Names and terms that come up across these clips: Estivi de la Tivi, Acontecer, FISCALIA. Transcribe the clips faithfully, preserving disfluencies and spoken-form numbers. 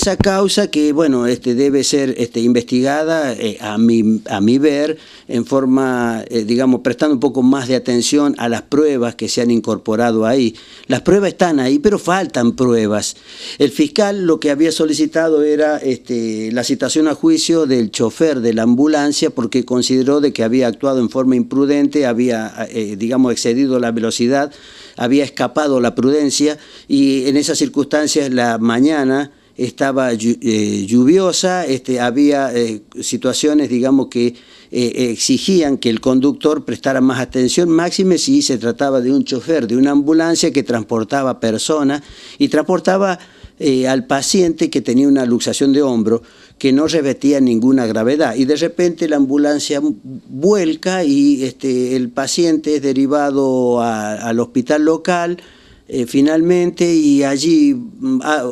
Esa causa que, bueno, este, debe ser este, investigada, eh, a, mi, a mi ver, en forma, eh, digamos, prestando un poco más de atención a las pruebas que se han incorporado ahí. Las pruebas están ahí, pero faltan pruebas. El fiscal lo que había solicitado era este, la citación a juicio del chofer de la ambulancia porque consideró de que había actuado en forma imprudente, había, eh, digamos, excedido la velocidad, había escapado la prudencia y en esas circunstancias la mañana estaba eh, lluviosa, este, había eh, situaciones, digamos, que eh, exigían que el conductor prestara más atención, máxime si se trataba de un chofer, de una ambulancia que transportaba personas y transportaba eh, al paciente que tenía una luxación de hombro que no revestía ninguna gravedad. Y de repente la ambulancia vuelca y este, el paciente es derivado a, al hospital local, finalmente, y allí,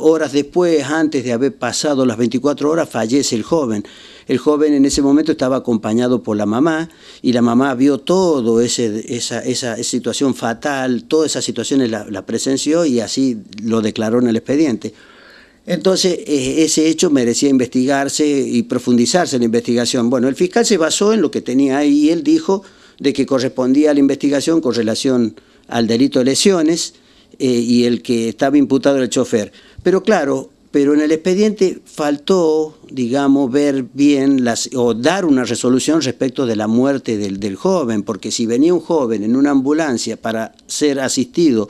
horas después, antes de haber pasado las veinticuatro horas, fallece el joven. El joven en ese momento estaba acompañado por la mamá y la mamá vio todo ese, esa, esa, esa situación fatal, todas esas situaciones la, la presenció y así lo declaró en el expediente. Entonces, ese hecho merecía investigarse y profundizarse en la investigación. Bueno, el fiscal se basó en lo que tenía ahí y él dijo de que correspondía a la investigación con relación al delito de lesiones, Eh, y el que estaba imputado era el chofer. Pero claro, pero en el expediente faltó, digamos, ver bien las, o dar una resolución respecto de la muerte del, del joven, porque si venía un joven en una ambulancia para ser asistido,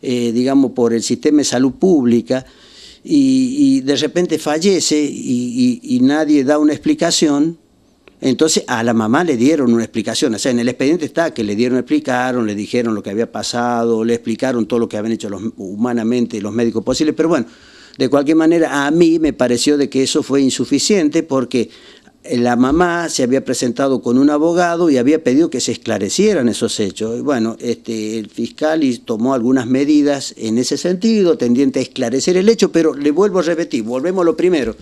eh, digamos, por el sistema de salud pública, y, y de repente fallece y, y, y nadie da una explicación, entonces a la mamá le dieron una explicación, o sea, en el expediente está que le dieron, explicaron, le dijeron lo que había pasado, le explicaron todo lo que habían hecho los, humanamente los médicos posibles, pero bueno, de cualquier manera a mí me pareció de que eso fue insuficiente porque la mamá se había presentado con un abogado y había pedido que se esclarecieran esos hechos. Y bueno, este, el fiscal tomó algunas medidas en ese sentido, tendiente a esclarecer el hecho, pero le vuelvo a repetir, volvemos a lo primero.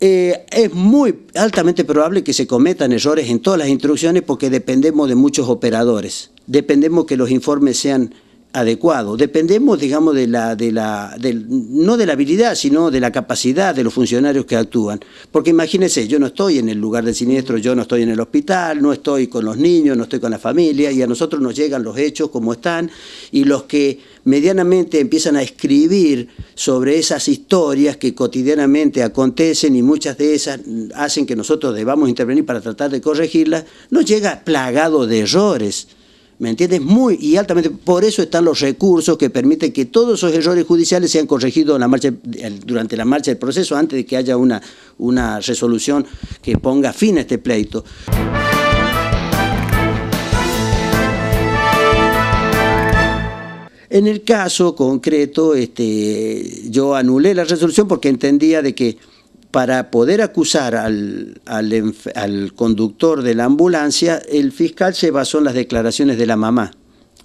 Eh, es muy altamente probable que se cometan errores en todas las instrucciones porque dependemos de muchos operadores, dependemos que los informes sean adecuados, dependemos, digamos, de la, de la, del, no de la habilidad, sino de la capacidad de los funcionarios que actúan. Porque imagínense, yo no estoy en el lugar del siniestro, yo no estoy en el hospital, no estoy con los niños, no estoy con la familia, y a nosotros nos llegan los hechos como están, y los que medianamente empiezan a escribir sobre esas historias que cotidianamente acontecen y muchas de esas hacen que nosotros debamos intervenir para tratar de corregirlas, nos llega plagado de errores, ¿me entiendes? Muy y altamente, por eso están los recursos que permiten que todos esos errores judiciales sean corregidos en la marcha, durante la marcha del proceso antes de que haya una, una resolución que ponga fin a este pleito. En el caso concreto, este, yo anulé la resolución porque entendía de que para poder acusar al, al, al conductor de la ambulancia, el fiscal se basó en las declaraciones de la mamá.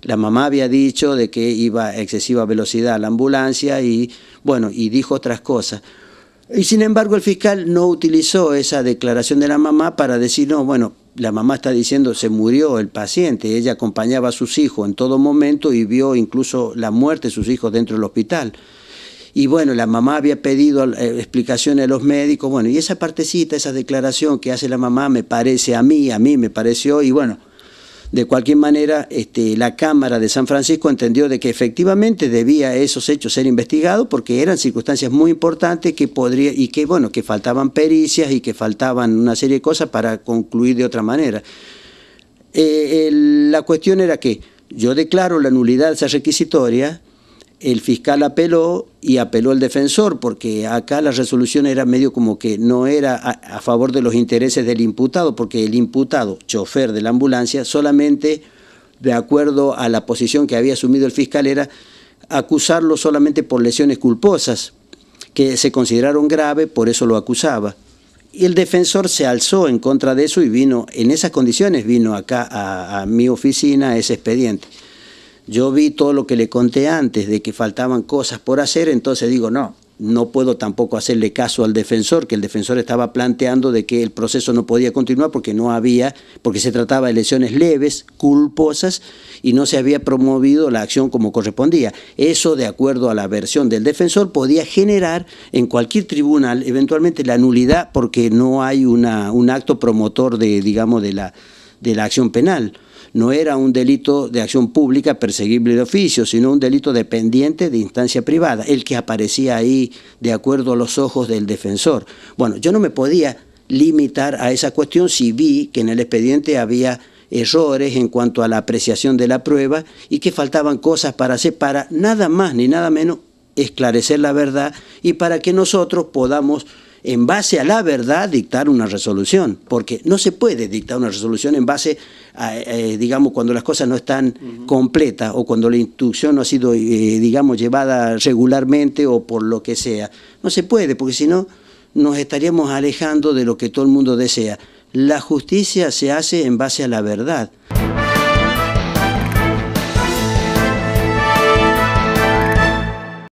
La mamá había dicho de que iba a excesiva velocidad a la ambulancia y, bueno, y dijo otras cosas. Y sin embargo, el fiscal no utilizó esa declaración de la mamá para decir, no, bueno, la mamá está diciendo se murió el paciente, ella acompañaba a sus hijos en todo momento y vio incluso la muerte de sus hijos dentro del hospital. Y bueno, la mamá había pedido explicaciones a los médicos, bueno, y esa partecita, esa declaración que hace la mamá me parece a mí, a mí me pareció, y bueno, de cualquier manera, este, la Cámara de San Francisco entendió de que efectivamente debía esos hechos ser investigados porque eran circunstancias muy importantes que podría, y que bueno, que faltaban pericias y que faltaban una serie de cosas para concluir de otra manera. Eh, el, la cuestión era que yo declaro la nulidad de esa requisitoria, el fiscal apeló y apeló el defensor porque acá la resolución era medio como que no era a, a favor de los intereses del imputado porque el imputado, chofer de la ambulancia, solamente de acuerdo a la posición que había asumido el fiscal era acusarlo solamente por lesiones culposas que se consideraron graves, por eso lo acusaba. Y el defensor se alzó en contra de eso y vino, en esas condiciones vino acá a, a mi oficina a ese expediente. Yo vi todo lo que le conté antes, de que faltaban cosas por hacer, entonces digo, no, No puedo tampoco hacerle caso al defensor, que el defensor estaba planteando de que el proceso no podía continuar porque no había, porque se trataba de lesiones leves, culposas, y no se había promovido la acción como correspondía. Eso, de acuerdo a la versión del defensor, podía generar en cualquier tribunal eventualmente la nulidad porque no hay una, un acto promotor de, digamos, de la, de la acción penal. No era un delito de acción pública perseguible de oficio, sino un delito dependiente de instancia privada, el que aparecía ahí de acuerdo a los ojos del defensor. Bueno, yo no me podía limitar a esa cuestión si vi que en el expediente había errores en cuanto a la apreciación de la prueba y que faltaban cosas para hacer para nada más ni nada menos esclarecer la verdad y para que nosotros podamos, en base a la verdad, dictar una resolución, porque no se puede dictar una resolución en base a, eh, digamos, cuando las cosas no están uh-huh. completas o cuando la instrucción no ha sido, eh, digamos, llevada regularmente o por lo que sea. No se puede, porque si no nos estaríamos alejando de lo que todo el mundo desea. La justicia se hace en base a la verdad.